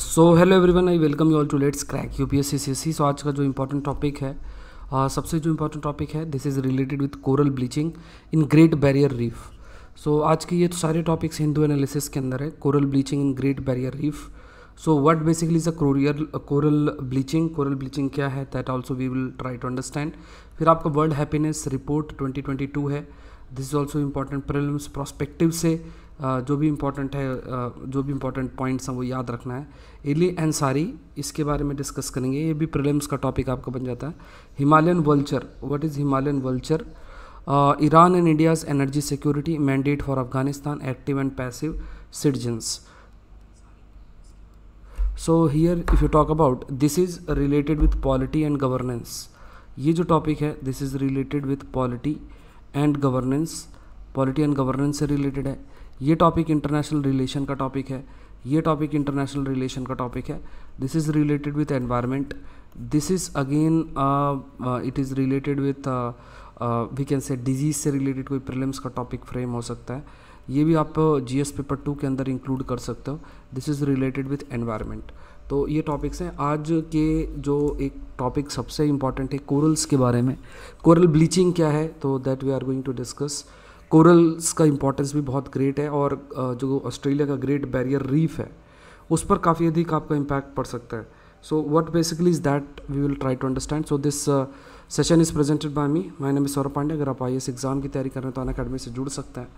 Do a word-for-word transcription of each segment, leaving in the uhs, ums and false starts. So hello everyone, I welcome you all to let's crack UPSC CSC. So आज का जो important topic है, uh, सबसे जो इम्पोर्टेंट टॉपिक है, this is related with coral bleaching in Great barrier Reef. So आज के ये तो सारे टॉपिक्स हिंदू एनालिसिस के अंदर है, coral bleaching in Great barrier Reef. So what basically is a courier coral bleaching, coral bleaching क्या है, that also we will try to understand. फिर आपका world happiness report twenty twenty two है, this is also important. Prelims prospective से Uh, जो भी important है, uh, जो भी इम्पोर्टेंट पॉइंट्स हैं वो याद रखना है। एली एंड सारी, इसके बारे में डिस्कस करेंगे, ये भी प्रीलिम्स का टॉपिक आपका बन जाता है। Himalayan vulture, what is Himalayan vulture, Iran and India's energy security mandate for Afghanistan, active and passive citizens. So here if you talk about, this is related with polity and governance. ये जो topic है this is related with polity and governance, polity and governance से related है। ये topic international relation का topic है, ये topic international relation का टॉपिक है। This is related with environment, this is again it is related with we can say disease से related कोई प्रीलिम्स का टॉपिक फ्रेम हो सकता है। ये भी आप जी एस पेपर टू के अंदर इंक्लूड कर सकते हो, this is related with environment. तो ये टॉपिक्स हैं। आज के जो एक टॉपिक सबसे इम्पॉर्टेंट है कोरल्स के बारे में, कोरल ब्लीचिंग क्या है, तो that we are going to discuss. Corals का इम्पोर्टेंस भी बहुत ग्रेट है और जो ऑस्ट्रेलिया का ग्रेट बैरियर रीफ है उस पर काफ़ी अधिक आपका इम्पैक्ट पड़ सकता है। So what basically is that we will try to understand. So this session is presented by me, my name is Saurabh Pandey. अगर आप आई ए एस एग्जाम की तैयारी कर रहे हैं तो अनअकैडमी से जुड़ सकते हैं।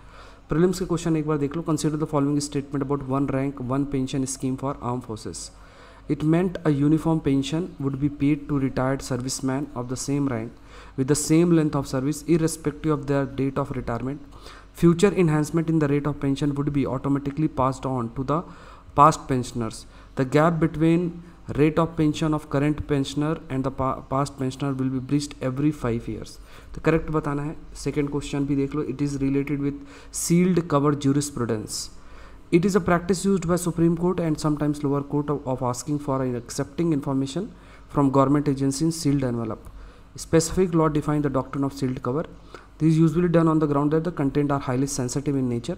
प्रीलिम्स के क्वेश्चन एक बार देख लो। Consider the following statement about one rank one pension scheme for arm forces. It meant a uniform pension would be paid to retired service man of the same rank with the same length of service irrespective of their date of retirement. Future enhancement in the rate of pension would be automatically passed on to the past pensioners. The gap between rate of pension of current pensioner and the pa past pensioner will be breached every five years. तो correct बताना है। Second question भी देख लो। It is related with sealed cover jurisprudence. It is a practice used by Supreme Court and sometimes lower court of, of asking for and accepting information from government agency in sealed envelope. Specific law defines the doctrine of sealed cover. This is usually done on the ground that the content are highly sensitive in nature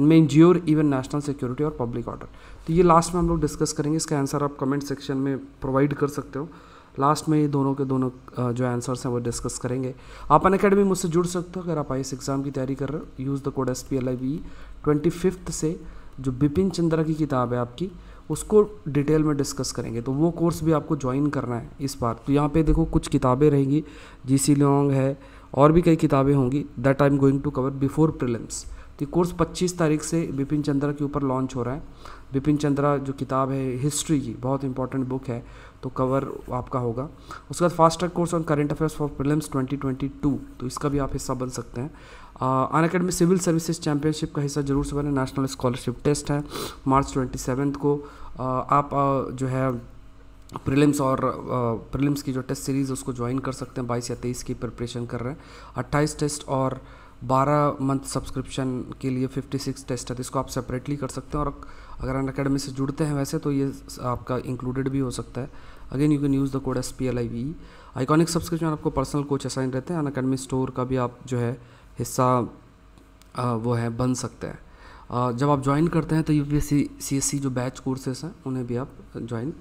and may injure even national security or public order. तो ये last में हम लोग discuss करेंगे, इसका answer आप comment section में provide कर सकते हो। लास्ट में ये दोनों के दोनों जो आंसर्स हैं वो डिस्कस करेंगे। आप अनअकैडमी मुझसे जुड़ सकते हो अगर आप आई एस एग्जाम की तैयारी कर रहे हो। Use the code S P L I V twenty fifth से जो विपिन चंद्रा की किताब है आपकी, उसको डिटेल में डिस्कस करेंगे। तो वो कोर्स भी आपको ज्वाइन करना है इस बार। तो यहाँ पे देखो कुछ किताबें रहेंगी, जी सी लॉन्ग है और भी कई किताबें होंगी that I am going to cover before prelims. तो कोर्स पच्चीस तारीख से विपिन चंद्रा के ऊपर लॉन्च हो रहा है। विपिन चंद्रा जो किताब है हिस्ट्री की, बहुत इंपॉर्टेंट बुक है, तो कवर आपका होगा। उसके बाद fast track course on current affairs for prelims twenty twenty two, तो इसका भी आप हिस्सा बन सकते हैं। अनअकैडमी सिविल सर्विसेज चैंपियनशिप का हिस्सा जरूर से बने। नेशनल स्कॉलरशिप टेस्ट है मार्च ट्वेंटी सेवन्थ को। uh, आप uh, जो है प्रीलिम्स और uh, प्रीलिम्स की जो टेस्ट सीरीज़ उसको ज्वाइन कर सकते हैं। बाईस या तेईस की प्रिपरेशन कर रहे हैं। अट्ठाईस टेस्ट और बारह मंथ सब्सक्रिप्शन के लिए छप्पन टेस्ट है, तो इसको आप सेपरेटली कर सकते हैं। और अगर अनअकैडमी से जुड़ते हैं वैसे तो ये आपका इंक्लूडेड भी हो सकता है। Again you can use the code S P L I V. Iconic subscription आपको पर्सनल कोच असाइन रहते हैं। अनअकैडमी स्टोर का भी आप जो है हिस्सा आ, वो है बन सकते हैं। आ, जब आप ज्वाइन करते हैं तो U P S C C S C जो बैच कोर्सेस हैं उन्हें भी आप ज्वाइन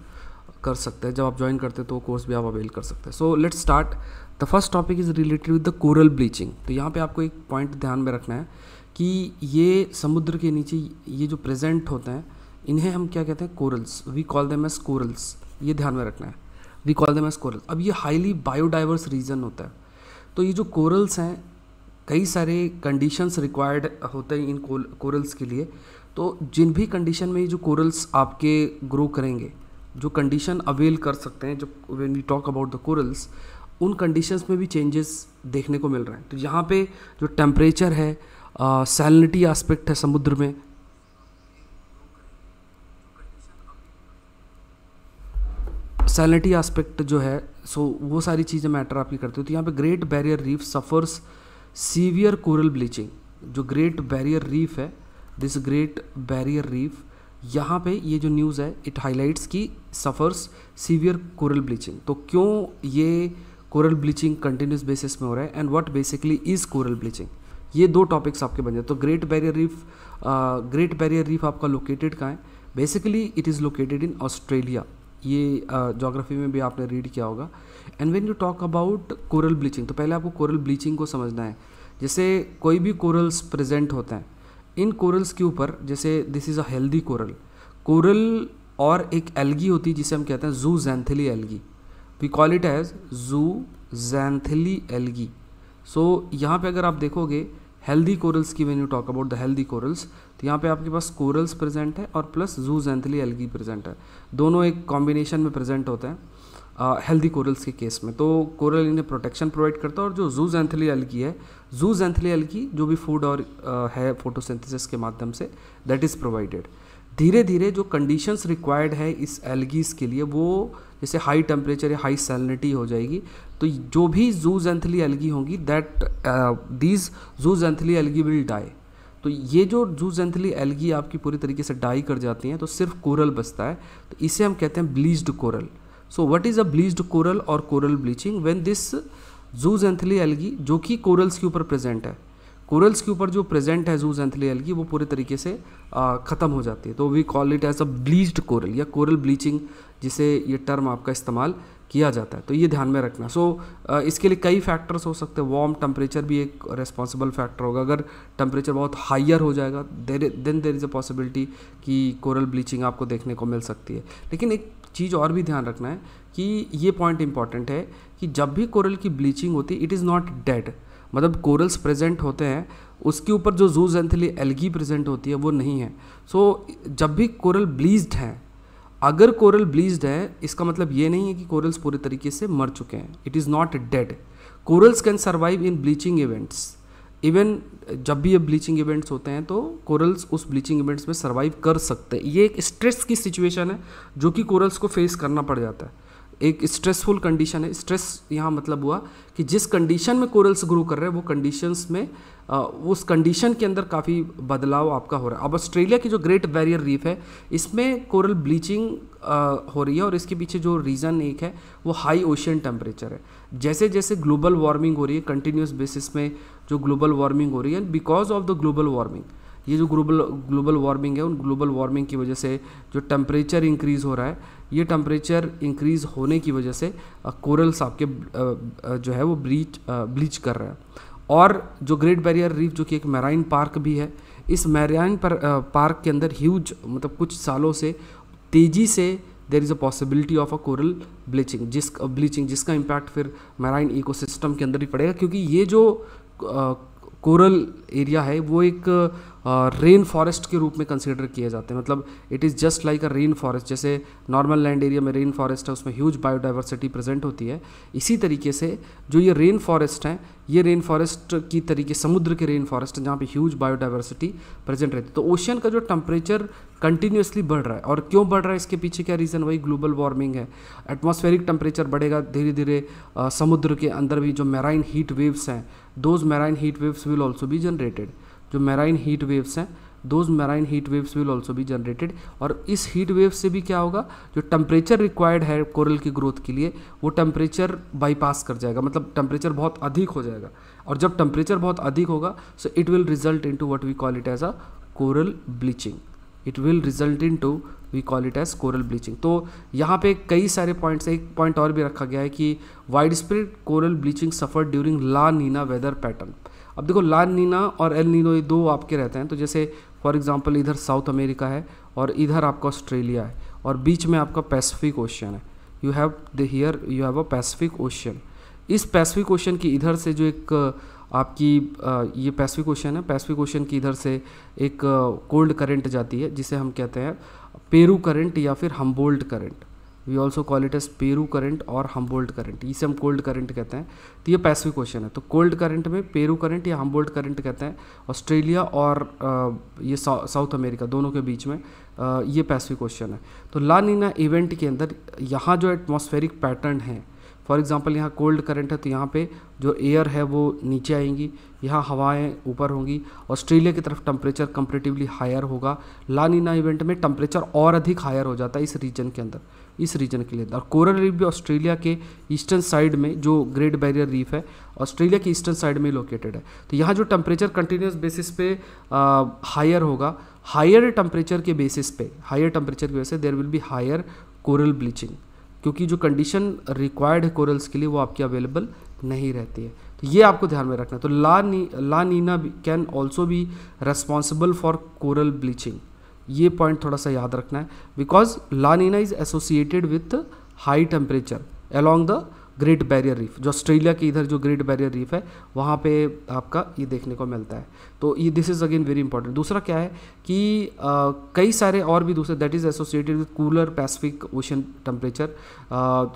कर सकते हैं। जब आप ज्वाइन करते हैं तो कोर्स भी आप अवेल कर सकते हैं। So let's start. The first topic is related with the coral bleaching. तो यहाँ पे आपको एक पॉइंट ध्यान में रखना है कि ये समुद्र के नीचे ये जो प्रेजेंट होते हैं इन्हें हम क्या कहते हैं, corals. We call them as corals, ये ध्यान में रखना है। We call them as corals. अब ये हाईली बायोडाइवर्स रीजन होता है, तो ये जो कोरल्स हैं कई सारे कंडीशंस रिक्वायर्ड होते हैं इन कोरल्स के लिए। तो जिन भी कंडीशन में ये जो कोरल्स आपके ग्रो करेंगे, जो कंडीशन अवेल कर सकते हैं, जो when we talk about the corals, उन कंडीशंस में भी चेंजेस देखने को मिल रहे हैं। तो यहाँ पे जो टेम्परेचर है, सैलिनिटी एस्पेक्ट है समुद्र में, सैलिनिटी एस्पेक्ट जो है, सो वो सारी चीज़ें मैटर आपकी करती है। तो यहाँ पे Great barrier Reef suffers severe coral bleaching. जो ग्रेट बैरियर रीफ है, दिस ग्रेट बैरियर रीफ, यहाँ पे ये जो न्यूज़ है इट हाईलाइट्स की सफ़र्स सीवियर कोरल ब्लीचिंग। तो क्यों ये कोरल ब्लीचिंग कंटिन्यूस बेसिस में हो रहा है and what basically is coral bleaching, ये दो टॉपिक्स आपके बन जाए। तो Great barrier Reef, Great barrier Reef आपका लोकेटेड कहाँ है, basically it is located in Australia, ये ज्योग्राफी uh, में भी आपने रीड किया होगा। And when you talk about coral bleaching, तो पहले आपको कोरल ब्लीचिंग को समझना है। जैसे कोई भी कोरल्स प्रेजेंट होते हैं, इन कोरल्स के ऊपर, जैसे this is a healthy coral, coral और एक एल्गी होती है जिसे हम कहते हैं zooxanthellae algae, we call it as zooxanthellae algae. So यहाँ पे अगर आप देखोगे हेल्दी कोरल्स की, when you talk about the healthy corals, तो यहाँ पे आपके पास कोरल्स प्रेजेंट है और प्लस ज़ूज़ैंथेली एल्गी प्रेजेंट है, दोनों एक कॉम्बिनेशन में प्रेजेंट होते हैं हेल्दी कोरल्स के केस में। तो कोरल इन्हें प्रोटेक्शन प्रोवाइड करता है। और जो ज़ूज़ैंथेली एल्गी है, ज़ूज़ैंथेली एल्गी जो भी फूड और uh, है फोटोसिंथेसिस के माध्यम से, दैट इज़ प्रोवाइडेड। धीरे धीरे जो कंडीशंस रिक्वायर्ड है इस एल्गीज़ के लिए, वो जैसे हाई टेम्परेचर या हाई सैलिनिटी हो जाएगी, तो जो भी ज़ूज़ैंथेली एल्गी होंगी, that these zooxanthellae algae will die. तो ये जो ज़ूज़ैंथेली एल्गी आपकी पूरी तरीके से डाई कर जाती हैं, तो सिर्फ कोरल बचता है, तो इसे हम कहते हैं bleached coral. So what is a bleached coral और coral bleaching? When this zooxanthellae algae, जो कि कोरल्स के ऊपर प्रेजेंट है, कोरल्स के ऊपर जो प्रेजेंट है ज़ूज़ैंथेली एल्गी, वो पूरे तरीके से ख़त्म हो जाती है, तो we call it as a bleached coral या कोरल ब्लीचिंग, जिसे ये टर्म आपका इस्तेमाल किया जाता है। तो ये ध्यान में रखना। सो so, इसके लिए कई फैक्टर्स हो सकते हैं। वार्म टेम्परेचर भी एक रिस्पॉन्सिबल फैक्टर होगा। अगर टेम्परेचर बहुत हाइयर हो जाएगा, then there is a possibility कि कोरल ब्लीचिंग आपको देखने को मिल सकती है। लेकिन एक चीज़ और भी ध्यान रखना है कि ये पॉइंट इंपॉर्टेंट है कि जब भी कोरल की ब्लीचिंग होती है, इट इज़ नॉट डेड, मतलब कोरल्स प्रेजेंट होते हैं, उसके ऊपर जो ज़ूज़ैंथेली एल्गी प्रेजेंट होती है वो नहीं है। सो so, जब भी कोरल ब्लीच्ड हैं, अगर कोरल ब्लीच्ड है, इसका मतलब ये नहीं है कि कोरल्स पूरे तरीके से मर चुके हैं। It is not dead. Corals can survive in bleaching events. Even जब भी ये ब्लीचिंग इवेंट्स होते हैं, तो कोरल्स उस ब्लीचिंग इवेंट्स में सर्वाइव कर सकते हैं। ये एक स्ट्रेस की सिचुएशन है जो कि कोरल्स को फेस करना पड़ जाता है, एक स्ट्रेसफुल कंडीशन है। स्ट्रेस यहाँ मतलब हुआ कि जिस कंडीशन में कोरल्स ग्रो कर रहे हैं, वो कंडीशंस में आ, उस कंडीशन के अंदर काफ़ी बदलाव आपका हो रहा है। अब ऑस्ट्रेलिया की जो ग्रेट बैरियर रीफ है, इसमें कोरल ब्लीचिंग आ, हो रही है, और इसके पीछे जो रीज़न एक है वो हाई ओशियन टेम्परेचर है। जैसे जैसे ग्लोबल वार्मिंग हो रही है, कंटिन्यूस बेसिस में जो ग्लोबल वार्मिंग हो रही है, because of the global warming, ये जो ग्लोबल ग्लोबल वार्मिंग है, उन ग्लोबल वार्मिंग की वजह से जो टेम्परेचर इंक्रीज़ हो रहा है, ये टेम्परेचर इंक्रीज़ होने की वजह से कोरल्स आपके जो है वो ब्लीच ब्लीच कर रहा है। और जो ग्रेट बैरियर रीफ, जो कि एक मैराइन पार्क भी है, इस मैराइन पार्क के अंदर ह्यूज, मतलब कुछ सालों से तेज़ी से there is a possibility of a coral bleaching, जिस ब्लीचिंग जिसका इम्पैक्ट फिर मैराइन इकोसिस्टम के अंदर ही पड़ेगा, क्योंकि ये जो आ, कोरल एरिया है वो एक रेन फॉरेस्ट के रूप में कंसीडर किए जाते हैं। मतलब it is just like a rain forest. जैसे नॉर्मल लैंड एरिया में रेन फॉरेस्ट है, उसमें ह्यूज बायोडाइवर्सिटी प्रेजेंट होती है, इसी तरीके से जो ये रेन फॉरेस्ट हैं, ये रेन फॉरेस्ट की तरीके समुद्र के रेन फॉरेस्ट हैं, जहाँ पे ह्यूज बायोडाइवर्सिटी प्रेजेंट रहती है। तो ओशियन का जो टेम्परेचर कंटिन्यूसली बढ़ रहा है, और क्यों बढ़ रहा है, इसके पीछे क्या रीज़न, वही ग्लोबल वार्मिंग है। एटमॉस्फेरिक टेम्परेचर बढ़ेगा धीरे धीरे, समुद्र के अंदर भी जो मैराइन हीट वेव्स हैं, those marine heat waves will also be generated. जो मैराइन हीट वेव्स हैं, those marine heat waves will also be generated. और इस हीट वेव से भी क्या होगा, जो टेम्परेचर रिक्वायर्ड है कोरल की ग्रोथ के लिए, वो टेम्परेचर बाईपास कर जाएगा, मतलब टेम्परेचर बहुत अधिक हो जाएगा। और जब टेम्परेचर बहुत अधिक होगा, so it will result into what we call it as a coral bleaching. It will result in to we call it as coral bleaching. तो यहाँ पे कई सारे पॉइंट्स, एक पॉइंट और भी रखा गया है कि widespread coral bleaching suffer during La Nina weather pattern. अब देखो, ला नीना और एल नीनो ये दो आपके रहते हैं। तो जैसे फॉर एग्जांपल इधर साउथ अमेरिका है और इधर आपका ऑस्ट्रेलिया है और बीच में आपका पैसिफिक ओशियन है। You have the here you have a Pacific Ocean. इस पैसिफिक ओशियन की इधर से जो एक आपकी ये पैसिफिक ओशियन है, पैसिफिक ओशियन की इधर से एक कोल्ड करंट जाती है, जिसे हम कहते हैं पेरू करंट या फिर Humboldt current. We also call it as Peru current और हम्बोल्ट करंट, इसे हम कोल्ड करंट कहते हैं। तो ये पैसिफिक ओशन है। तो कोल्ड करंट में पेरू करंट या हम्बोल्ट करंट कहते हैं। ऑस्ट्रेलिया और ये साउथ अमेरिका दोनों के बीच में ये पैसिफिक ओशन है। तो ला नीना इवेंट के अंदर यहाँ जो एटमॉस्फेरिक पैटर्न है, फॉर एग्जांपल यहाँ कोल्ड करंट है, तो यहाँ पे जो एयर है वो नीचे आएंगी, यहाँ हवाएं ऊपर होंगी। ऑस्ट्रेलिया की तरफ टेम्परेचर कंपैरेटिवली हायर होगा। ला नीना इवेंट में टेम्परेचर और अधिक हायर हो जाता है इस रीजन के अंदर, इस रीजन के लिए। और कोरल रीफ भी ऑस्ट्रेलिया के ईस्टर्न साइड में, जो ग्रेट बैरियर रीफ है ऑस्ट्रेलिया के ईस्टर्न साइड में लोकेटेड है, तो यहाँ जो टेम्परेचर कंटिन्यूस बेसिस पे हायर होगा, हायर टेम्परेचर के बेसिस पे, हायर टेम्परेचर की वजह से there will be higher coral bleaching, क्योंकि जो कंडीशन रिक्वायर्ड है कोरल्स के लिए वो आपकी अवेलेबल नहीं रहती है, तो ये आपको ध्यान में रखना है। तो ला नी La Nina can also be responsible for coral bleaching, ये पॉइंट थोड़ा सा याद रखना है, because La Nina is associated with high temperature along the great barrier reef, जो ऑस्ट्रेलिया के इधर जो ग्रेट बैरियर रीफ है वहाँ पे आपका ये देखने को मिलता है। तो ये this is again very important. दूसरा क्या है कि आ, कई सारे और भी दूसरे that is associated with cooler Pacific ocean temperature,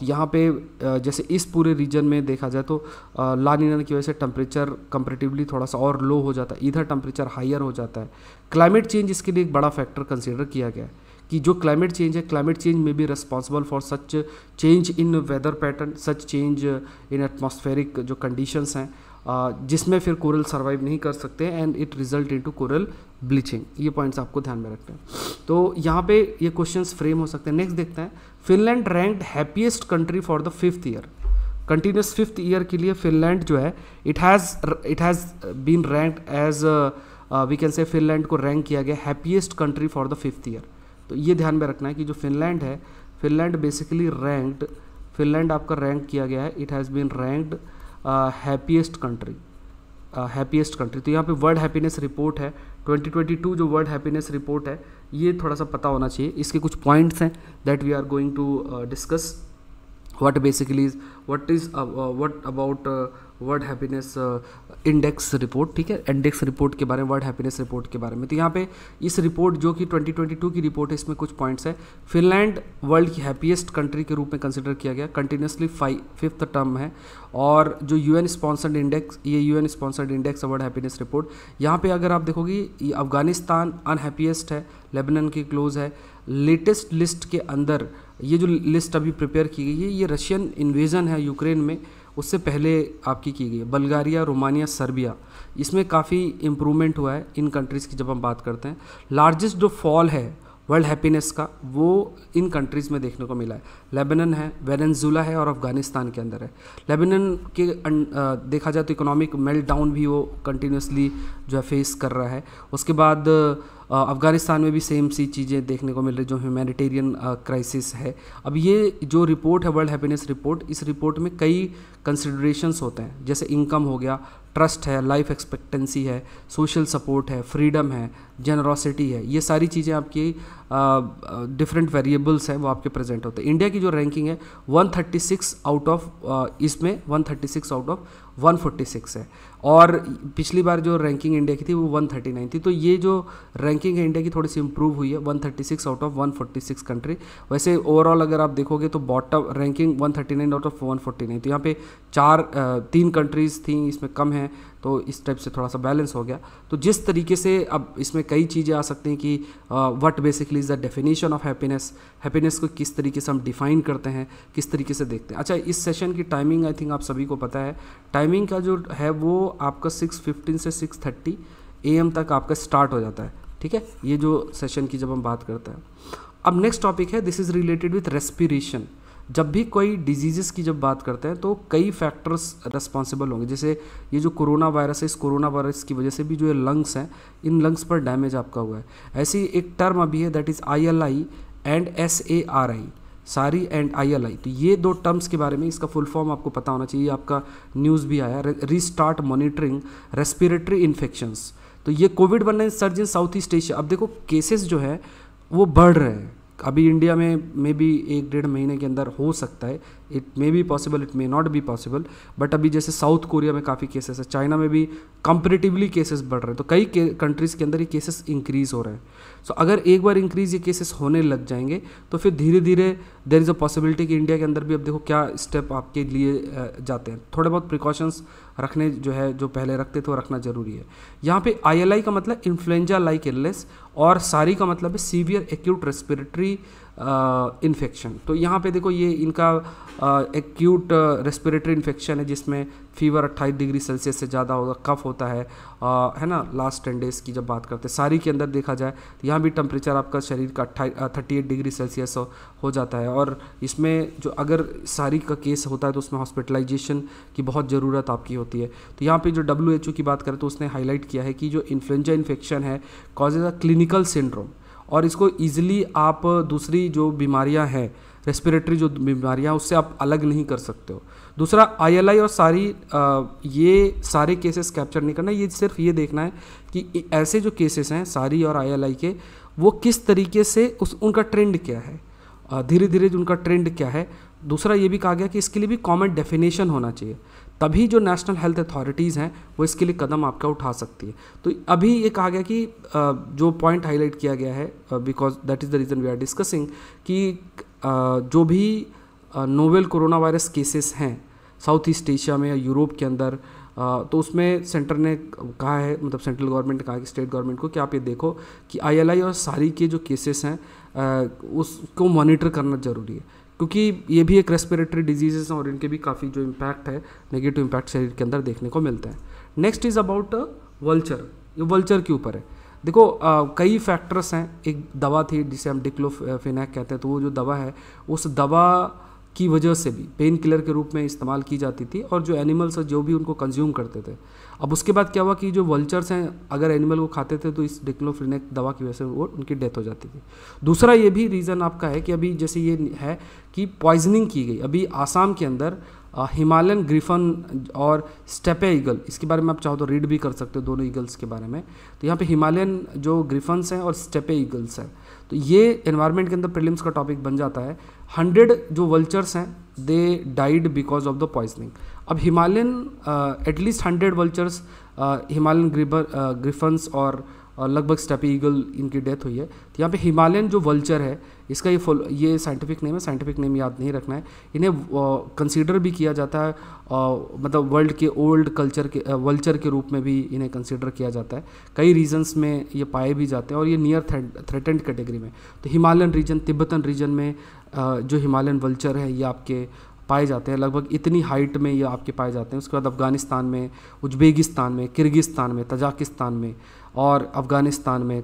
यहाँ पे आ, जैसे इस पूरे रीजन में देखा जाए तो ला नीना की वजह से टेम्परेचर कंपेरेटिवली थोड़ा सा और लो हो जाता है, इधर टेम्परेचर हायर हो जाता है। क्लाइमेट चेंज इसके लिए एक बड़ा फैक्टर कंसिडर किया गया है कि जो क्लाइमेट चेंज है, क्लाइमेट चेंज में भी responsible for such change in weather pattern, such change in atmospheric जो कंडीशंस हैं, जिसमें फिर कोरल सर्वाइव नहीं कर सकते and it result into coral bleaching. ये पॉइंट्स आपको ध्यान में रखते हैं, तो यहाँ पे ये क्वेश्चंस फ्रेम हो सकते हैं। नेक्स्ट देखते हैं, Finland ranked happiest country for the fifth year, continuous fifth year के लिए फिनलैंड जो है it has it has been ranked as we can say, Finland को रैंक किया गया happiest country for the fifth year. तो ये ध्यान में रखना है कि जो फिनलैंड है, फिनलैंड बेसिकली रैंक्ड, फिनलैंड आपका रैंक किया गया है, it has been ranked happiest country, happiest country. तो यहाँ पे वर्ल्ड हैप्पीनेस रिपोर्ट है ट्वेंटी ट्वेंटी टू, जो वर्ल्ड हैप्पीनेस रिपोर्ट है ये थोड़ा सा पता होना चाहिए, इसके कुछ पॉइंट्स हैं that we are going to discuss, what basically is what is what about world happiness index report, ठीक है, इंडेक्स रिपोर्ट के बारे में, वर्ल्ड हैप्पीनेस रिपोर्ट के बारे में। तो यहाँ पे इस रिपोर्ट जो कि ट्वेंटी ट्वेंटी टू की रिपोर्ट है, इसमें कुछ पॉइंट्स है। फिनलैंड वर्ल्ड की हैप्पीएस्ट कंट्री के रूप में कंसिडर किया गया, कंटिन्यूसली फिफ्थ टर्म है, और जो यू एन स्पॉन्सर्ड इंडेक्स, ये U N sponsored index world happiness report, यहाँ पे अगर आप देखोगे ये अफगानिस्तान अनहैप्पीएस्ट है, लेबनान की क्लोज है। लेटेस्ट लिस्ट के अंदर ये जो लिस्ट अभी प्रिपेयर की गई है ये रशियन इन्वेजन है यूक्रेन में, उससे पहले आपकी की गई है। बल्गारिया, रोमानिया, सर्बिया, इसमें काफ़ी इम्प्रूवमेंट हुआ है इन कंट्रीज़ की जब हम बात करते हैं। लार्जेस्ट जो फॉल है वर्ल्ड हैप्पीनेस का वो इन कंट्रीज़ में देखने को मिला है, लेबनान है, वेनेजुएला है और अफगानिस्तान के अंदर है। लेबनान के देखा जाए तो इकोनॉमिक मेल्टडाउन भी वो कंटिन्यूसली जो है फेस कर रहा है। उसके बाद अफ़गानिस्तान में भी सेम सी चीज़ें देखने को मिल रही, जो ह्यूमैनिटेरियन क्राइसिस है। अब ये जो रिपोर्ट है वर्ल्ड हैप्पीनेस रिपोर्ट, इस रिपोर्ट में कई कंसिडरेशंस होते हैं, जैसे इनकम हो गया, ट्रस्ट है, लाइफ एक्सपेक्टेंसी है, सोशल सपोर्ट है, फ्रीडम है, जेनरोसिटी है, ये सारी चीज़ें आपकी डिफरेंट वेरिएबल्स हैं वो आपके प्रेजेंट होते हैं। इंडिया की जो रैंकिंग है one thirty six out of, इसमें one thirty six out of one forty six है, और पिछली बार जो रैंकिंग इंडिया की थी वो वन थर्टी नाइन थी। तो ये जो रैंकिंग है इंडिया की थोड़ी सी इंप्रूव हुई है, one thirty six out of one forty six country. वैसे ओवरऑल अगर आप देखोगे तो bottom ranking one thirty nine out of one forty nine, तो यहाँ पे चार तीन कंट्रीज़ थी इसमें कम है, तो इस टाइप से थोड़ा सा बैलेंस हो गया। तो जिस तरीके से अब इसमें कई चीज़ें आ सकती हैं कि what basically is the definition of happiness, happiness को किस तरीके से हम डिफाइन करते हैं, किस तरीके से देखते हैं। अच्छा, इस सेशन की टाइमिंग आई थिंक आप सभी को पता है, टाइमिंग का जो है वो आपका सिक्स फिफ्टीन से सिक्स थर्टी ए एम तक आपका स्टार्ट हो जाता है, ठीक है, ये जो सेशन की जब हम बात करते हैं। अब नेक्स्ट टॉपिक है, this is related with respiration. जब भी कोई डिजीज़ की जब बात करते हैं तो कई फैक्टर्स रेस्पॉन्सिबल होंगे, जैसे ये जो कोरोना वायरस है, इस कोरोना वायरस की वजह से भी जो ये लंग्स हैं, इन लंग्स पर डैमेज आपका हुआ है। ऐसी एक टर्म अभी है that is I L I and S A R I, SARI and I L आई, तो ये दो टर्म्स के बारे में इसका फुल फॉर्म आपको पता होना चाहिए, आपका न्यूज़ भी आया। रीस्टार्ट मॉनिटरिंग रेस्पिरेटरी इन्फेक्शंस, तो ये COVID nineteen surge in South East Asia. अब देखो केसेस जो है वो बढ़ रहे हैं, अभी इंडिया में मे बी एक डेढ़ महीने के अंदर हो सकता है, it may be possible, it may not be possible, but अभी जैसे साउथ कोरिया में काफ़ी केसेस है, चाइना में भी कंपेरेटिवली केसेस बढ़ रहे हैं, तो कई कंट्रीज़ के अंदर ये केसेस इंक्रीज़ हो रहे हैं। सो so, अगर एक बार इंक्रीज़ ये केसेस होने लग जाएंगे तो फिर धीरे धीरे देयर इज़ अ पॉसिबिलिटी कि इंडिया के अंदर भी अब देखो क्या स्टेप आपके लिए जाते हैं। थोड़े बहुत प्रिकॉशंस रखने जो है, जो पहले रखते थे वो रखना ज़रूरी है। यहाँ पे आई एल आई का मतलब इन्फ्लुएंजा लाइक इलनेस, और सारी का मतलब है सीवियर एक्यूट रेस्पिरेटरी इन्फेक्शन। तो यहाँ पे देखो ये इनका एक्यूट रेस्पिरेटरी इन्फेक्शन है जिसमें फीवर अट्ठाईस डिग्री सेल्सियस से ज़्यादा होगा, कफ होता है आ, है ना। लास्ट टेन डेज़ की जब बात करते हैं सारी के अंदर देखा जाए तो यहाँ भी टेम्परेचर आपका शरीर का थर्टी एट डिग्री सेल्सियस हो, हो जाता है। और इसमें जो अगर सारी का केस होता है तो उसमें हॉस्पिटलाइजेशन की बहुत ज़रूरत आपकी होती है। तो यहाँ पर जो डब्ल्यू एच ओ की बात करें तो उसने हाईलाइट किया है कि जो इन्फ्लुएंजा इन्फेक्शन है कॉजेज अ क्लिनिकल सिंड्रोम, और इसको ईजिली आप दूसरी जो बीमारियां हैं रेस्पिरेटरी जो बीमारियां हैं उससे आप अलग नहीं कर सकते हो। दूसरा आई एल आई और सारी आ, ये सारे केसेस कैप्चर नहीं करना, ये सिर्फ ये देखना है कि ऐसे जो केसेस हैं सारी और आई एल आई के वो किस तरीके से उस उनका ट्रेंड क्या है, धीरे धीरे जो उनका ट्रेंड क्या है। दूसरा ये भी कहा गया कि इसके लिए भी कॉमन डेफिनेशन होना चाहिए, तभी जो नेशनल हेल्थ अथॉरिटीज़ हैं वो इसके लिए कदम आपका उठा सकती है। तो अभी ये कहा गया कि जो पॉइंट हाईलाइट किया गया है because that is the reason we are discussing कि जो भी नोवेल कोरोना वायरस केसेस हैं साउथ ईस्ट एशिया में या यूरोप के अंदर, तो उसमें सेंटर ने कहा है, मतलब सेंट्रल गवर्नमेंट ने कहा कि स्टेट गवर्नमेंट को कि आप ये देखो कि आई एल आई और सारी के जो केसेस हैं उसको मॉनिटर करना ज़रूरी है, क्योंकि ये भी एक रेस्पिरेटरी डिजीजेस हैं और इनके भी काफ़ी जो इम्पैक्ट है नेगेटिव इम्पैक्ट शरीर के अंदर देखने को मिलता है। नेक्स्ट इज़ अबाउट वल्चर, ये वल्चर के ऊपर है। देखो आ, कई फैक्टर्स हैं, एक दवा थी जिसे हम डिक्लोफेनाक कहते हैं, तो वो जो दवा है उस दवा की वजह से भी पेन किलर के रूप में इस्तेमाल की जाती थी और जो एनिमल्स जो भी उनको कंज्यूम करते थे। अब उसके बाद क्या हुआ कि जो वल्चर्स हैं अगर एनिमल को खाते थे तो इस डिक्लोफेनाक दवा की वजह से वो उनकी डेथ हो जाती थी। दूसरा ये भी रीज़न आपका है कि अभी जैसे ये है कि पॉइजनिंग की गई, अभी आसाम के अंदर हिमालयन ग्रिफन और स्टेपे ईगल, इसके बारे में आप चाहो तो रीड भी कर सकते हो दोनों ईगल्स के बारे में। तो यहाँ पे हिमालयन जो ग्रिफन्स हैं और स्टेपे ईगल्स हैं, तो ये एनवायरनमेंट के अंदर प्रीलिम्स का टॉपिक बन जाता है। हंड्रेड जो वल्चर्स हैं they died because of the poisoning. अब Himalayan at least hundred vultures Himalayan griffons और और लगभग स्टेपी ईगल इनकी डेथ हुई है। तो यहाँ पे हिमालयन जो वल्चर है इसका ये फुल ये साइंटिफिक नेम है, साइंटिफिक नेम याद नहीं रखना है। इन्हें कंसीडर भी किया जाता है आ, मतलब वर्ल्ड के ओल्ड कल्चर के वल्चर के रूप में भी इन्हें कंसीडर किया जाता है। कई रीजन्स में ये पाए भी जाते हैं और ये नियर थ्रेटेंड कैटेगरी में, तो हिमालयन रीजन तिब्बतन रीजन में आ, जो हिमालयन वल्चर है ये आपके पाए जाते हैं, लगभग इतनी हाइट में ये आपके पाए जाते हैं। उसके बाद अफ़गानिस्तान में, उज्बेकिस्तान में, किर्गिस्तान में, तजाकिस्तान में और अफ़गानिस्तान में,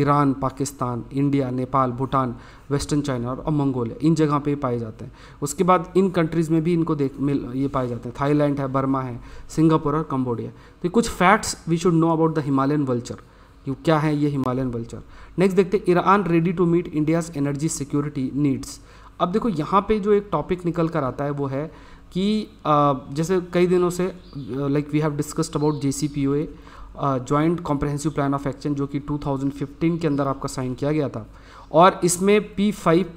Iran, Pakistan, India, Nepal, Bhutan, western China और मंगोलिया, इन जगह पे पाए जाते हैं। उसके बाद इन कंट्रीज़ में भी इनको देख मिल ये पाए जाते हैं, थाईलैंड है, बर्मा है, सिंगापुर और कम्बोडिया। तो कुछ facts we should know about the Himalayan vulture, क्या है ये हिमालयन वल्चर। नेक्स्ट देखते हैं Iran ready to meet India's energy security needs. अब देखो यहाँ पे जो एक टॉपिक निकल कर आता है वो है कि जैसे कई दिनों से like we have discussed about J C P O A joint comprehensive plan of action जो कि टू थाउजेंड फिफ्टीन के अंदर आपका साइन किया गया था, और इसमें पी फाइव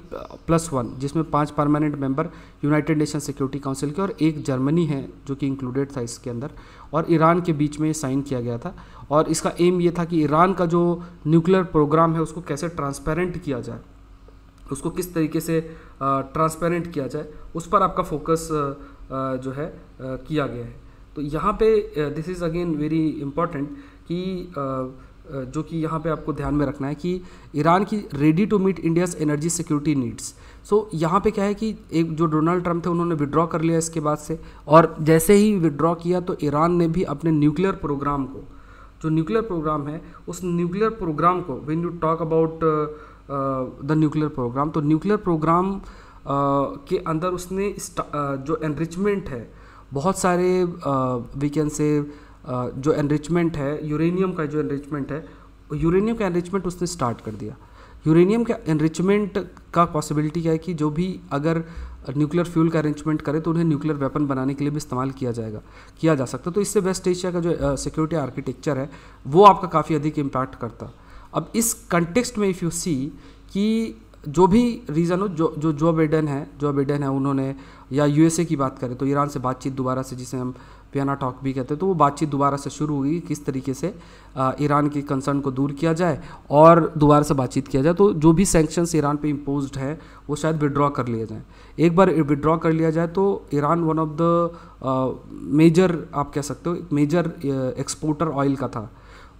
प्लस वन जिसमें पांच permanent member United Nation security council के और एक जर्मनी है जो कि इंक्लूडेड था इसके अंदर, और ईरान के बीच में साइन किया गया था। और इसका एम ये था कि ईरान का जो न्यूक्लियर प्रोग्राम है उसको कैसे ट्रांसपेरेंट किया जाए, उसको किस तरीके से ट्रांसपेरेंट किया जाए, उस पर आपका फोकस जो है किया गया है। तो यहाँ पे this is again very important कि जो कि यहाँ पे आपको ध्यान में रखना है कि ईरान की ready to meet India's energy security needs. So यहाँ पे क्या है कि एक जो डोनाल्ड ट्रम्प थे उन्होंने विड्रॉ कर लिया इसके बाद से, और जैसे ही विड्रॉ किया तो ईरान ने भी अपने न्यूक्लियर प्रोग्राम को, जो न्यूक्लियर प्रोग्राम है उस न्यूक्लियर प्रोग्राम को, when you talk about the nuclear programme, तो न्यूक्लियर प्रोग्राम uh, के अंदर उसने uh, जो एनरिचमेंट है बहुत सारे वी कैन से जो एनरिचमेंट है यूरेनियम का, जो एनरिचमेंट है यूरेनियम का एनरिचमेंट उसने स्टार्ट कर दिया। यूरेनियम का एनरिचमेंट का पॉसिबिलिटी क्या है कि जो भी अगर न्यूक्लियर फ्यूल का अरेंजमेंट करें तो उन्हें न्यूक्लियर वेपन बनाने के लिए भी इस्तेमाल किया जाएगा, किया जा सकता है। तो इससे वेस्ट एशिया का जो सिक्योरिटी uh, आर्किटेक्चर है वो आपका काफ़ी अधिक इम्पैक्ट करता। अब इस कंटेक्स्ट में इफ़ यू सी कि जो भी रीज़न हो, जो जो जो बाइडेन है जो बाइडेन है उन्होंने, या यूएसए की बात करें तो ईरान से बातचीत दोबारा से, जिसे हम पियाना टॉक भी कहते हैं, तो वो बातचीत दोबारा से शुरू हुई किस तरीके से ईरान के कंसर्न को दूर किया जाए और दोबारा से बातचीत किया जाए। तो जो भी सैंक्शंस ईरान पे इम्पोज्ड है वो शायद विड्रॉ कर लिए जाएँ। एक बार विड्रॉ कर लिया जाए तो Iran one of the major, आप कह सकते हो, मेजर एक्सपोर्टर ऑयल का था,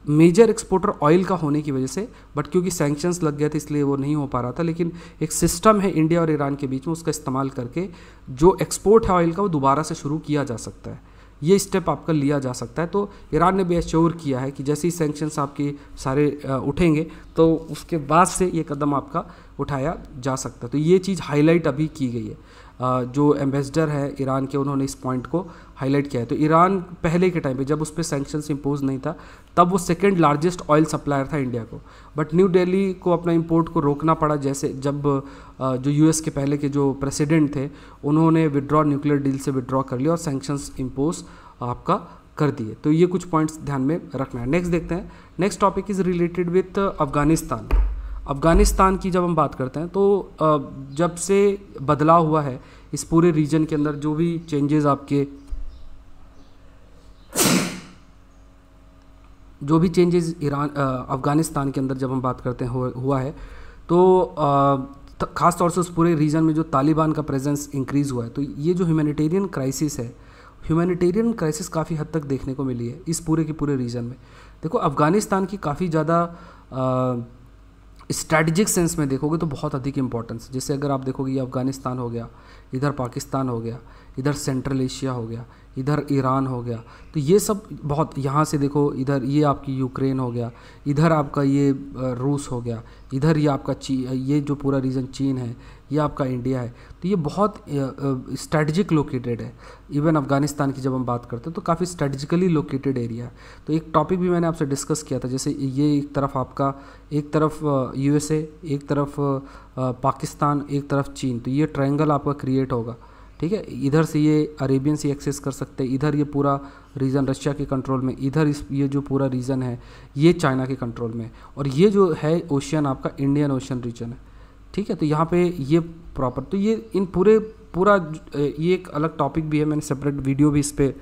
मेजर एक्सपोर्टर ऑयल का होने की वजह से, बट क्योंकि सैंक्शंस लग गए थे इसलिए वो नहीं हो पा रहा था, लेकिन एक सिस्टम है इंडिया और ईरान के बीच में, उसका इस्तेमाल करके जो एक्सपोर्ट है ऑयल का वो दोबारा से शुरू किया जा सकता है, ये स्टेप आपका लिया जा सकता है। तो ईरान ने भी एश्योर किया है कि जैसे ही सैंक्शंस आपके सारे उठेंगे तो उसके बाद से ये कदम आपका उठाया जा सकता है। तो ये चीज़ हाईलाइट अभी की गई है, जो एम्बेसडर है ईरान के उन्होंने इस पॉइंट को हाईलाइट किया है। तो ईरान पहले के टाइम पे जब उस पर सैंक्शंस इम्पोज नहीं था तब वो सेकेंड लार्जेस्ट ऑयल सप्लायर था इंडिया को, बट न्यू दिल्ली को अपना इम्पोर्ट को रोकना पड़ा, जैसे जब जो यूएस के पहले के जो प्रेसिडेंट थे उन्होंने विड्रॉ न्यूक्लियर डील से विड्रॉ कर लिया और सैंक्शंस इम्पोज आपका कर दिए। तो ये कुछ पॉइंट्स ध्यान में रखना है। नेक्स्ट देखते हैं, next topic is related with Afghanistan. Afghanistan की जब हम बात करते हैं तो जब से बदलाव हुआ है इस पूरे रीजन के अंदर, जो भी चेंजेस आपके जो भी चेंजेस ईरान अफ़गानिस्तान के अंदर जब हम बात करते हैं हुआ है, तो ख़ास तौर से उस पूरे रीजन में जो तालिबान का प्रेजेंस इंक्रीज़ हुआ है, तो ये जो ह्यूमैनिटेरियन क्राइसिस है, ह्यूमैनिटेरियन क्राइसिस काफ़ी हद तक देखने को मिली है इस पूरे के पूरे रीजन में। देखो अफ़गानिस्तान की काफ़ी ज़्यादा स्ट्रैटेजिक सेंस में देखोगे तो बहुत अधिक इंपॉर्टेंस, जैसे अगर आप देखोगे ये अफ़गानिस्तान हो गया, इधर पाकिस्तान हो गया, इधर सेंट्रल एशिया हो गया, इधर ईरान हो गया, तो ये सब बहुत, यहाँ से देखो इधर ये आपकी यूक्रेन हो गया, इधर आपका ये रूस हो गया, इधर ये आपका चीन, ये जो पूरा रीजन चीन है, ये आपका इंडिया है, तो ये बहुत स्ट्रैटेजिक लोकेटेड है। इवन अफ़गानिस्तान की जब हम बात करते हैं तो काफ़ी स्ट्रैटेजिकली लोकेटेड एरिया है। तो एक टॉपिक भी मैंने आपसे डिस्कस किया था, जैसे ये एक तरफ आपका, एक तरफ यूएसए, एक तरफ पाकिस्तान, एक तरफ चीन, तो ये ट्रायंगल आपका क्रिएट होगा, ठीक है। इधर से ये अरेबियन सी एक्सेस कर सकते हैं, इधर ये पूरा रीजन रशिया के कंट्रोल में, इधर इस ये जो पूरा रीजन है ये चाइना के कंट्रोल में, और ये जो है ओशियन आपका इंडियन ओशियन रीजन है, ठीक है। तो यहाँ पे ये प्रॉपर, तो ये इन पूरे पूरा ये एक अलग टॉपिक भी है, मैंने सेपरेट वीडियो भी इस पर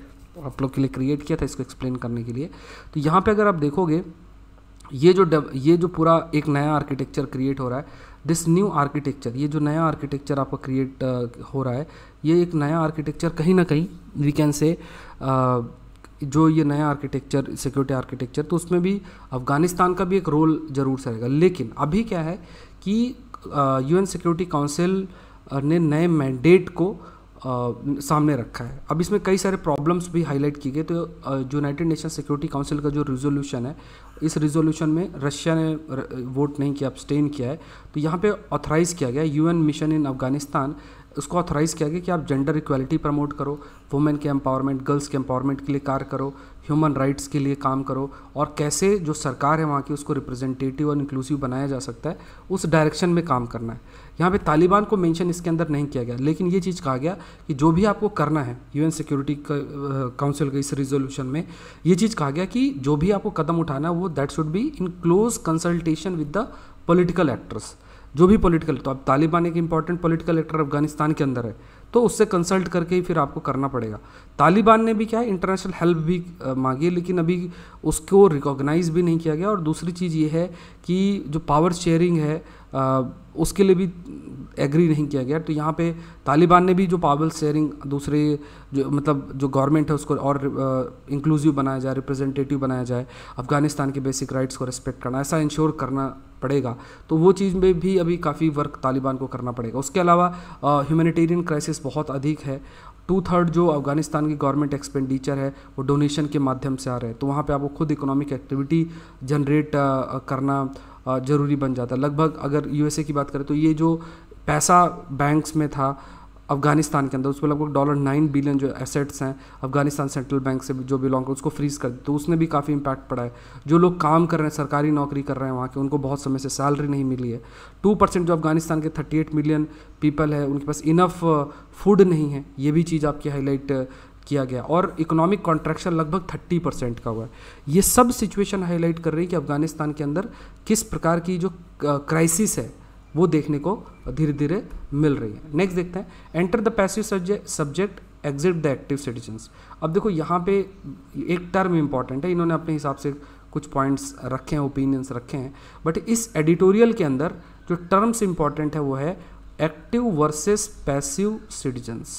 आप लोग के लिए क्रिएट किया था इसको एक्सप्लेन करने के लिए। तो यहाँ पर अगर आप देखोगे ये जो डब ये जो पूरा एक नया आर्किटेक्चर क्रिएट हो रहा है, दिस न्यू आर्किटेक्चर, ये जो नया आर्किटेक्चर आपका क्रिएट हो रहा है, ये एक नया आर्किटेक्चर कहीं ना कहीं वी कैन से, जो ये नया आर्किटेक्चर सिक्योरिटी आर्किटेक्चर, तो उसमें भी अफ़गानिस्तान का भी एक रोल ज़रूर से रहेगा। लेकिन अभी क्या है कि यूएन सिक्योरिटी काउंसिल ने नए मैंडेट को आ, सामने रखा है। अब इसमें कई सारे प्रॉब्लम्स भी हाईलाइट किए गए। तो यूनाइटेड नेशन सिक्योरिटी काउंसिल का जो रिजोल्यूशन है, इस रिजोल्यूशन में रशिया ने वोट नहीं किया, अब्सटेन किया है। तो यहाँ पे ऑथराइज़ किया गया यूएन मिशन इन अफगानिस्तान, उसको ऑथराइज़ किया गया कि आप जेंडर इक्वालिटी प्रमोट करो, वुमेन के एम्पावरमेंट, गर्ल्स के एम्पावरमेंट के लिए कार्य करो, ह्यूमन राइट्स के लिए काम करो, और कैसे जो सरकार है वहाँ की उसको रिप्रेजेंटेटिव और इंक्लूसिव बनाया जा सकता है, उस डायरेक्शन में काम करना है। यहाँ पे तालिबान को मेंशन इसके अंदर नहीं किया गया, लेकिन ये चीज़ कहा गया कि जो भी आपको करना है, यूएन सिक्योरिटी काउंसिल के इस रिजोल्यूशन में ये चीज़ कहा गया कि जो भी आपको कदम उठाना है वो that should be in close consultation with the political actors, जो भी पॉलिटिकल। तो अब तालिबान एक इंपॉर्टेंट पॉलिटिकल एक्टर अफगानिस्तान के अंदर है, तो उससे कंसल्ट करके ही फिर आपको करना पड़ेगा। तालिबान ने भी क्या है, इंटरनेशनल हेल्प भी मांगी, लेकिन अभी उसको रिकॉग्नाइज भी नहीं किया गया। और दूसरी चीज़ ये है कि जो पावर शेयरिंग है आ, उसके लिए भी एग्री नहीं किया गया। तो यहाँ पे तालिबान ने भी जो पावर शेयरिंग दूसरे जो मतलब जो गवर्नमेंट है उसको और इंक्लूसिव बनाया जाए, रिप्रेजेंटेटिव बनाया जाए, अफगानिस्तान के बेसिक राइट्स को रिस्पेक्ट करना, ऐसा इंश्योर करना पड़ेगा। तो वो चीज़ में भी अभी काफ़ी वर्क तालिबान को करना पड़ेगा। उसके अलावा ह्यूमैनिटेरियन क्राइसिस बहुत अधिक है। टू थर्ड जो अफगानिस्तान की गवर्नमेंट एक्सपेंडिचर है वो डोनेशन के माध्यम से आ रहे हैं, तो वहाँ पे आपको खुद इकोनॉमिक एक्टिविटी जनरेट करना ज़रूरी बन जाता है। लगभग अगर यूएसए की बात करें तो ये जो पैसा बैंक्स में था अफगानिस्तान के अंदर, उसमें लगभग डॉलर नाइन बिलियन जो एसेट्स हैं अफगानिस्तान सेंट्रल बैंक से जो बिलोंग कर उसको फ्रीज़ कर दिया, तो उसने भी काफ़ी इम्पैक्ट पड़ा है। जो लोग काम कर रहे हैं, सरकारी नौकरी कर रहे हैं वहाँ के, उनको बहुत समय से सैलरी नहीं मिली है। टू परसेंट जो अफगानिस्तान के थर्टी एट मिलियन पीपल है उनके पास इनफ फूड नहीं है, ये भी चीज़ आपकी हाईलाइट किया गया। और इकोनॉमिक कॉन्ट्रैक्शन लगभग तीस परसेंट का हुआ है। ये सब सिचुएशन हाईलाइट कर रही है कि अफगानिस्तान के अंदर किस प्रकार की जो क्राइसिस है वो देखने को धीरे धीरे मिल रही है। नेक्स्ट देखते हैं, enter the passive subject, exit the active citizens. अब देखो यहाँ पे एक टर्म इंपॉर्टेंट है, इन्होंने अपने हिसाब से कुछ पॉइंट्स रखे हैं, ओपिनियंस रखे हैं, बट इस एडिटोरियल के अंदर जो टर्म्स इंपॉर्टेंट है वो है active versus passive citizens.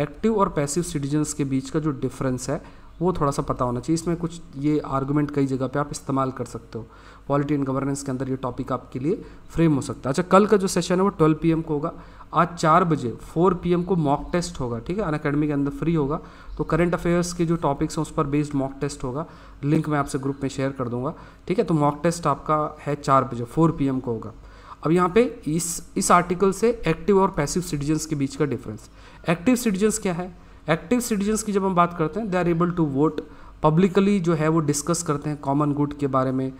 Active और पैसिव सिटीजन्स के बीच का जो डिफरेंस है वो थोड़ा सा पता होना चाहिए। इसमें कुछ ये आर्गूमेंट कई जगह पे आप इस्तेमाल कर सकते हो। पॉलिटी एंड गवर्नेंस के अंदर ये टॉपिक आपके लिए फ्रेम हो सकता है। अच्छा, कल का जो सेशन है वो ट्वेल्व पी एम को होगा। आज चार बजे फोर पी एम को मॉक टेस्ट होगा, ठीक है, अनअकैडमी के अंदर फ्री होगा। तो करंट अफेयर्स के जो टॉपिक्स हैं उस पर बेस्ड मॉक टेस्ट होगा, लिंक मैं आपसे ग्रुप में शेयर कर दूंगा, ठीक है। तो मॉक टेस्ट आपका है चार बजे फोर पी एम को होगा। अब यहाँ पे इस इस आर्टिकल से एक्टिव और पैसिव सिटीजन्स के बीच का डिफरेंस। एक्टिव सिटीजन्स क्या है? एक्टिव सिटीजन्स की जब हम बात करते हैं, they are able to vote, publicly जो है वो डिस्कस करते हैं कॉमन गुड के बारे में,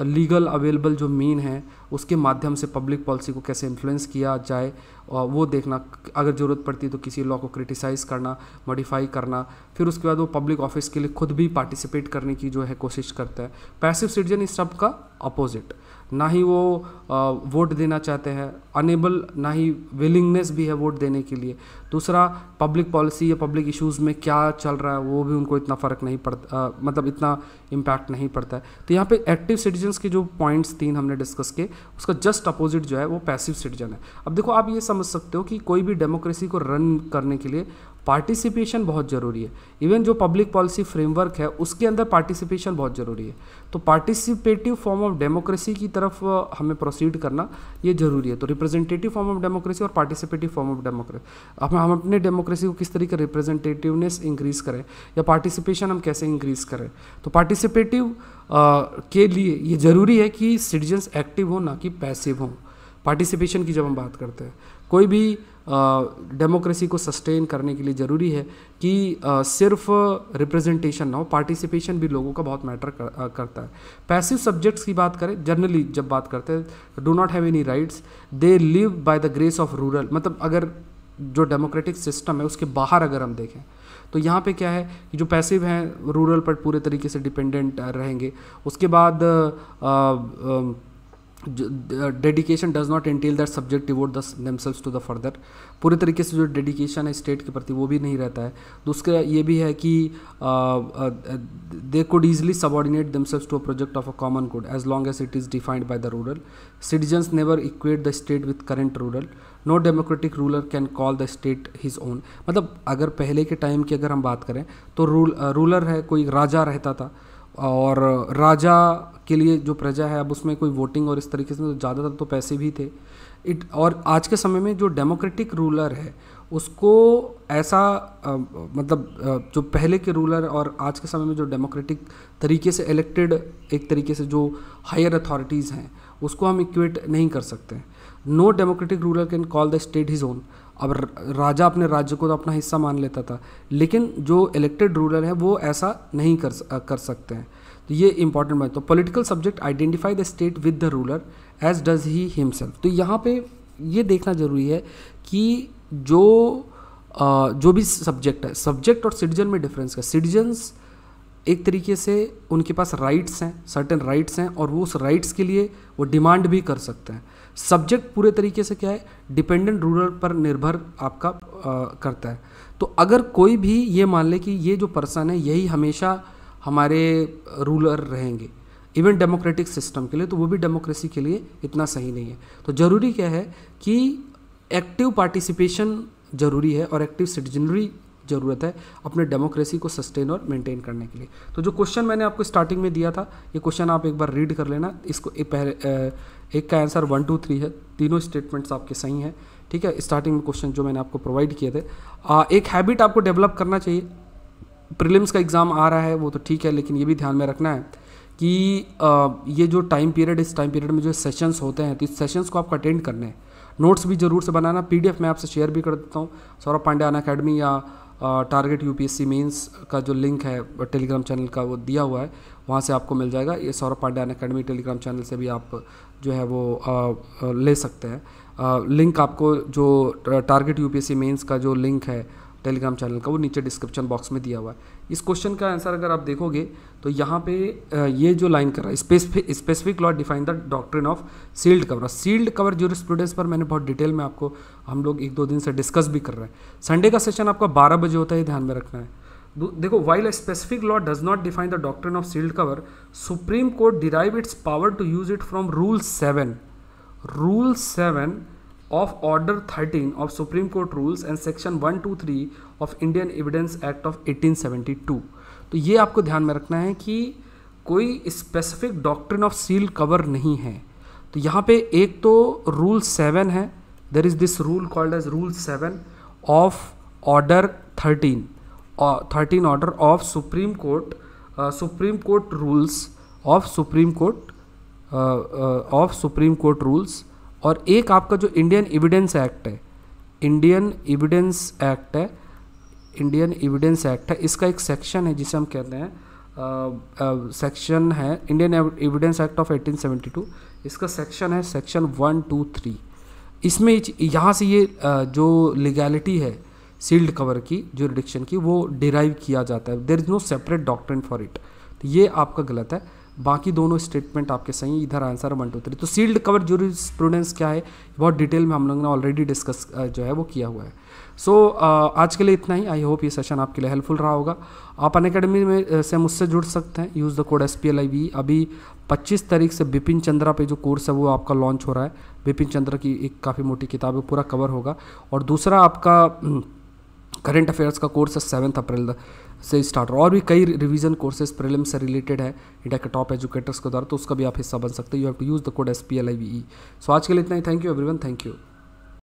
लीगल अवेलेबल जो मीन है उसके माध्यम से पब्लिक पॉलिसी को कैसे इन्फ्लुएंस किया जाए वो देखना, अगर ज़रूरत पड़ती है तो किसी लॉ को क्रिटिसाइज़ करना, मॉडिफाई करना, फिर उसके बाद वो पब्लिक ऑफिस के लिए खुद भी पार्टिसिपेट करने की जो है कोशिश करता है। पैसिव सिटीजन इस सब का अपोजिट, ना ही वो आ, वोट देना चाहते हैं, अनेबल, ना ही विलिंगनेस भी है वोट देने के लिए। दूसरा, पब्लिक पॉलिसी या पब्लिक इश्यूज़ में क्या चल रहा है वो भी उनको इतना फ़र्क नहीं पड़ता, आ, मतलब इतना इम्पैक्ट नहीं पड़ता है। तो यहाँ पे एक्टिव सिटीजन्स के जो पॉइंट्स तीन हमने डिस्कस किए उसका जस्ट अपोजिट जो है वो पैसिव सिटीजन है। अब देखो, आप ये समझ सकते हो कि कोई भी डेमोक्रेसी को रन करने के लिए पार्टिसिपेशन बहुत ज़रूरी है। इवन जो पब्लिक पॉलिसी फ्रेमवर्क है उसके अंदर पार्टिसिपेशन बहुत ज़रूरी है। तो पार्टिसिपेटिव फॉर्म ऑफ डेमोक्रेसी की तरफ हमें प्रोसीड करना ये ज़रूरी है। तो रिप्रेजेंटेटिव फॉर्म ऑफ डेमोक्रेसी और पार्टिसिपेटिव फॉर्म ऑफ डेमोक्रेसी, अब हम अपने डेमोक्रेसी को किस तरीके रिप्रेजेंटेटिवनेस इंक्रीज़ करें या पार्टिसिपेशन हम कैसे इंक्रीज़ करें। तो पार्टिसिपेटिव के लिए ये ज़रूरी है कि सिटीजन्स एक्टिव हों, ना कि पैसिव हों। पार्टिसिपेशन की जब हम बात करते हैं, कोई भी डेमोक्रेसी को सस्टेन करने के लिए ज़रूरी है कि uh, सिर्फ रिप्रेजेंटेशन ना हो, पार्टिसिपेशन भी लोगों का बहुत मैटर कर, uh, करता है। पैसिव सब्जेक्ट्स की बात करें, जनरली जब बात करते हैं, do not have any rights, they live by the grace of rural, मतलब अगर जो डेमोक्रेटिक सिस्टम है उसके बाहर अगर हम देखें तो यहाँ पे क्या है कि जो पैसिव हैं रूरल पर पूरे तरीके से डिपेंडेंट रहेंगे। उसके बाद uh, uh, dedication does not entail that subject devote themselves to the further, पूरे तरीके से जो डेडिकेशन है स्टेट के प्रति वो भी नहीं रहता है। दूसरा ये भी है कि they could easily subordinate themselves to a project of a common good as long as it is defined by the rural. Citizens never equate the state with current rural, no democratic ruler can call the state his own. मतलब अगर पहले के time की अगर हम बात करें तो रूल रूलर है, कोई राजा रहता था और राजा के लिए जो प्रजा है अब उसमें कोई वोटिंग और इस तरीके से तो ज़्यादातर तो पैसे भी थे इट। और आज के समय में जो डेमोक्रेटिक रूलर है उसको ऐसा आ, मतलब जो पहले के रूलर और आज के समय में जो डेमोक्रेटिक तरीके से इलेक्टेड एक तरीके से जो हायर अथॉरिटीज़ हैं उसको हम इक्वेट नहीं कर सकते। No democratic ruler can call the state his own, अब राजा अपने राज्य को तो अपना हिस्सा मान लेता था, लेकिन जो इलेक्टेड रूलर है वो ऐसा नहीं कर कर सकते हैं। तो ये इंपॉर्टेंट बात। तो political subject identify the state with the ruler as does he himself. तो यहाँ पे ये देखना ज़रूरी है कि जो आ, जो भी सब्जेक्ट है, सब्जेक्ट और सिटीजन में डिफरेंस क्या है। सिटीजन्स एक तरीके से उनके पास राइट्स हैं, सर्टेन राइट्स हैं और वो उस राइट्स के लिए वो डिमांड भी कर सकते हैं। सब्जेक्ट पूरे तरीके से क्या है, डिपेंडेंट रूलर पर निर्भर आपका आ, करता है। तो अगर कोई भी ये मान ले कि ये जो पर्सन है यही हमेशा हमारे रूलर रहेंगे इवन डेमोक्रेटिक सिस्टम के लिए, तो वो भी डेमोक्रेसी के लिए इतना सही नहीं है। तो ज़रूरी क्या है कि एक्टिव पार्टिसिपेशन ज़रूरी है और एक्टिव सिटीजनरी ज़रूरत है अपने डेमोक्रेसी को सस्टेन और मेंटेन करने के लिए। तो जो क्वेश्चन मैंने आपको स्टार्टिंग में दिया था, ये क्वेश्चन आप एक बार रीड कर लेना। इसको एक पहले एक का आंसर वन टू थ्री है, तीनों स्टेटमेंट्स आपके सही हैं, ठीक है। स्टार्टिंग में क्वेश्चन जो मैंने आपको प्रोवाइड किए थे, आ, एक हैबिट आपको डेवलप करना चाहिए। प्रीलिम्स का एग्ज़ाम आ रहा है वो तो ठीक है, लेकिन ये भी ध्यान में रखना है कि आ, ये जो टाइम पीरियड, इस टाइम पीरियड में जो सेशंस होते हैं तो इस सेशंस को आपको अटेंड करने हैं, नोट्स भी ज़रूर से बनाना। पीडीएफ मैं आपसे शेयर भी कर देता हूँ, सौरभ पांडे अनअकैडमी या टारगेट यूपीएससी मेंस का जो लिंक है टेलीग्राम चैनल का वो दिया हुआ है, वहाँ से आपको मिल जाएगा। ये Saurabh Pandey Unacademy Telegram channel से भी आप जो है वो आ, ले सकते हैं। आ, लिंक आपको जो टारगेट यूपीएससी मेंस का जो लिंक है टेलीग्राम चैनल का वो नीचे डिस्क्रिप्शन बॉक्स में दिया हुआ है। इस क्वेश्चन का आंसर अगर आप देखोगे तो यहाँ पे ये जो लाइन कर रहा है, specific specific law define the doctrine of sealed cover. Sealed cover jurisprudence पर मैंने बहुत डिटेल में आपको, हम लोग एक दो दिन से डिस्कस भी कर रहे हैं। संडे का सेशन आपका बारह बजे होता है, ध्यान में रखना है। देखो, while specific law does not define the doctrine of sealed cover, Supreme Court derive its power to use it from rule seven rule seven of Order thirteen of Supreme Court Rules and Section one two three of Indian Evidence Act of eighteen seventy-two. तो ये आपको ध्यान में रखना है कि कोई specific doctrine of seal cover नहीं है। तो यहाँ पे एक तो रूल सेवन है, there is this rule called as rule seven of order thirteen thirteen order of supreme court supreme court rules of supreme court of supreme court rules. और एक आपका जो इंडियन एविडेंस एक्ट है Indian evidence act है Indian evidence act है इसका एक section है जिसे हम कहते हैं सेक्शन uh, uh, है Indian evidence act of eighteen seventy two. इसका सेक्शन है सेक्शन वन टू थ्री। इसमें यहाँ से ये uh, जो लीगैलिटी है सील्ड कवर की जो रिडक्शन की वो डिराइव किया जाता है। There is no separate doctrine for it. तो ये आपका गलत है, बाकी दोनों स्टेटमेंट आपके सही। इधर आंसर वन टू थ्री। तो सील्ड कवर ज्यूरिस्प्रूडेंस क्या है बहुत डिटेल में हम लोगों ने ऑलरेडी डिस्कस जो है वो किया हुआ है। सो so, आज के लिए इतना ही। आई होप ये सेशन आपके लिए हेल्पफुल रहा होगा। आप अनअकैडमी में से मुझसे जुड़ सकते हैं, use the code S P L I V. अभी पच्चीस तारीख से विपिन चंद्रा पे जो कोर्स है वो आपका लॉन्च हो रहा है। विपिन चंद्रा की एक काफ़ी मोटी किताब है, पूरा कवर होगा। और दूसरा आपका करंट अफेयर्स का कोर्स है सेवन्थ अप्रैल से स्टार्ट। और भी कई रिवीजन कोर्सेज प्रीलिम से रिलेटेड है इंडिया के टॉप एजुकेटर्स के द्वारा, तो उसका भी आप हिस्सा बन सकते हो। You have to use the code S P L I V E. So आज के लिए इतना ही। Thank you everyone, thank you.